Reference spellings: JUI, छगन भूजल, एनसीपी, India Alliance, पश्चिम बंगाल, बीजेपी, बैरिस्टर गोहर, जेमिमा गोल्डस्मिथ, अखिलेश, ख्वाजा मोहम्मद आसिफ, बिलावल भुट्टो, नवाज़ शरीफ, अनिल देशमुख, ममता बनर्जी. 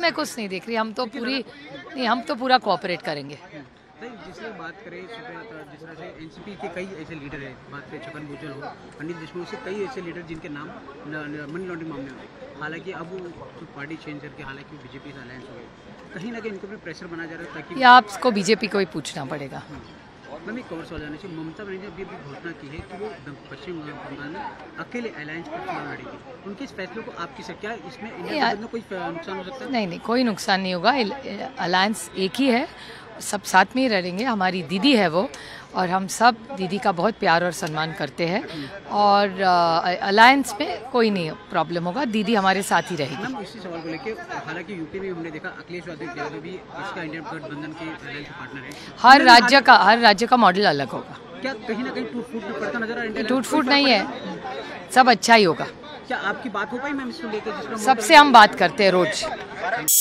मैं कुछ नहीं देख रही, हम तो पूरा कोऑपरेट करेंगे। जिससे बात करें जिस तरह से एनसीपी के कई ऐसे लीडर हैं, बात करें छगन भूजल हो, अनिल देशमुख से कई ऐसे लीडर जिनके नाम मनी लॉन्ड्रिंग मामले में, हालांकि अब वो पार्टी चेंज करके हालांकि बीजेपी से अलायंस हो गए, कहीं ना कहीं इनको भी प्रेशर बना जा रहा है ताकि आपको बीजेपी को ही पूछना पड़ेगा। मैम एक और सवाल आना चाहिए, ममता बनर्जी ने अभी घोषणा की है कि वो पश्चिम बंगाल में अकेले अलायंस पर चुनाव लड़ेगी, उनके इस फैसले को आपकी क्या इसमें कोई नुकसान हो सकता है? नहीं, कोई नुकसान नहीं होगा। अलायंस एक ही है, सब साथ में ही रहेंगे। हमारी दीदी है वो, और हम सब दीदी का बहुत प्यार और सम्मान करते हैं, और अलायंस में कोई नहीं प्रॉब्लम होगा, दीदी हमारे साथ ही रहेगी। मैम इसी सवाल को लेके हालांकि यूपी में हमने देखा अखिलेश भी इसका इंडियन गठबंधन के अलायंस पार्टनर है। हर राज्य का मॉडल अलग होगा। क्या कहीं ना कहीं टूट-फूट भी पड़ता नजर आ रहा है? टूट-फूट नहीं है, सब अच्छा ही होगा। क्या आपकी बात हो पाई मैम इसको लेकर? सबसे हम बात करते हैं रोज।